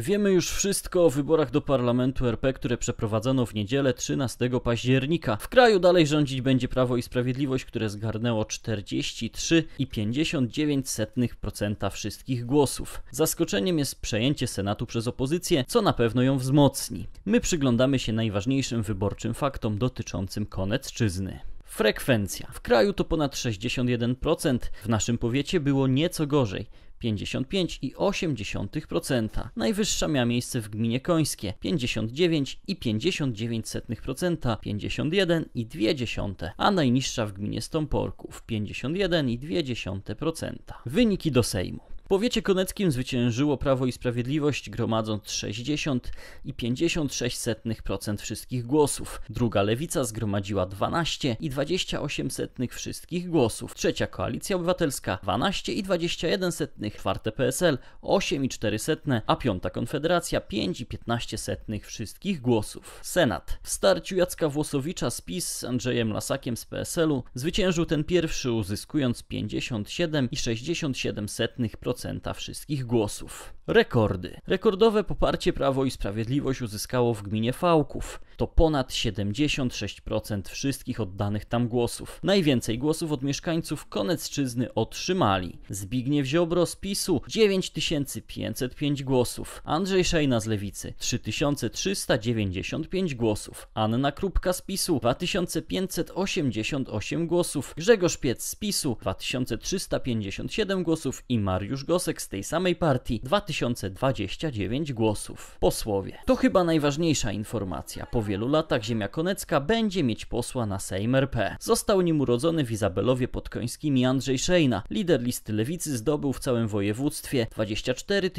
Wiemy już wszystko o wyborach do Parlamentu RP, które przeprowadzono w niedzielę 13 października. W kraju dalej rządzić będzie Prawo i Sprawiedliwość, które zgarnęło 43,59% wszystkich głosów. Zaskoczeniem jest przejęcie Senatu przez opozycję, co na pewno ją wzmocni. My przyglądamy się najważniejszym wyborczym faktom dotyczącym Konecczyzny. Frekwencja. W kraju to ponad 61%, w naszym powiecie było nieco gorzej. 55,8%. Najwyższa miała miejsce w gminie Końskie 59,59%, 51,2%, a najniższa w gminie Stąporków 51,2%. Wyniki do Sejmu. W powiecie koneckim zwyciężyło Prawo i Sprawiedliwość, gromadząc 60,56% wszystkich głosów. Druga Lewica zgromadziła 12,28% wszystkich głosów. Trzecia Koalicja Obywatelska 12,21%, czwarte PSL 8,04%, a piąta Konfederacja 5,15% wszystkich głosów. Senat. W starciu Jacka Włosowicza z PiS z Andrzejem Lasakiem z PSL-u zwyciężył ten pierwszy, uzyskując 57,67% wszystkich głosów. Rekordy. Rekordowe poparcie Prawo i Sprawiedliwość uzyskało w gminie Fałków. To ponad 76% wszystkich oddanych tam głosów. Najwięcej głosów od mieszkańców Konecczyzny otrzymali Zbigniew Ziobro z PiS-u 9505 głosów, Andrzej Szejna z Lewicy 3395 głosów, Anna Krupka z PiS-u 2588 głosów, Grzegorz Piec z PiS-u 2357 głosów i Mariusz Gosek z tej samej partii 2029 głosów. Posłowie. To chyba najważniejsza informacja. Po wielu latach ziemia konecka będzie mieć posła na Sejm RP. Został nim urodzony w Izabelowie pod Końskimi Andrzej Szejna. Lider listy lewicy zdobył w całym województwie 24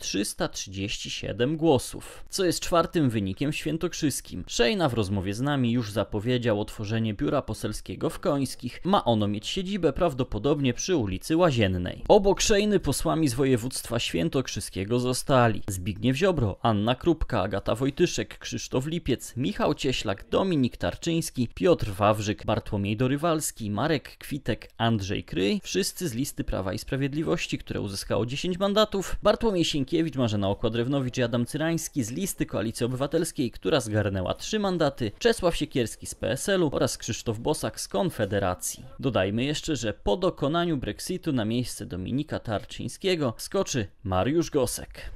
337 głosów, co jest czwartym wynikiem świętokrzyskim. Szejna w rozmowie z nami już zapowiedział otworzenie biura poselskiego w Końskich. Ma ono mieć siedzibę prawdopodobnie przy ulicy Łaziennej. Obok Szejny posłami z województwa świętokrzyskiego zostali Zbigniew Ziobro, Anna Krupka, Agata Wojtyszek, Krzysztof Lipiec, Michał Cieślak, Dominik Tarczyński, Piotr Wawrzyk, Bartłomiej Dorywalski, Marek Kwitek, Andrzej Kryj, wszyscy z listy Prawa i Sprawiedliwości, które uzyskało 10 mandatów, Bartłomiej Sienkiewicz, Marzena Okład-Rewnowicz i Adam Cyrański z listy Koalicji Obywatelskiej, która zgarnęła 3 mandaty, Czesław Siekierski z PSL-u oraz Krzysztof Bosak z Konfederacji. Dodajmy jeszcze, że po dokonaniu Brexitu na miejsce Dominika Tarczyńskiego skoczy Mariusz Gosek.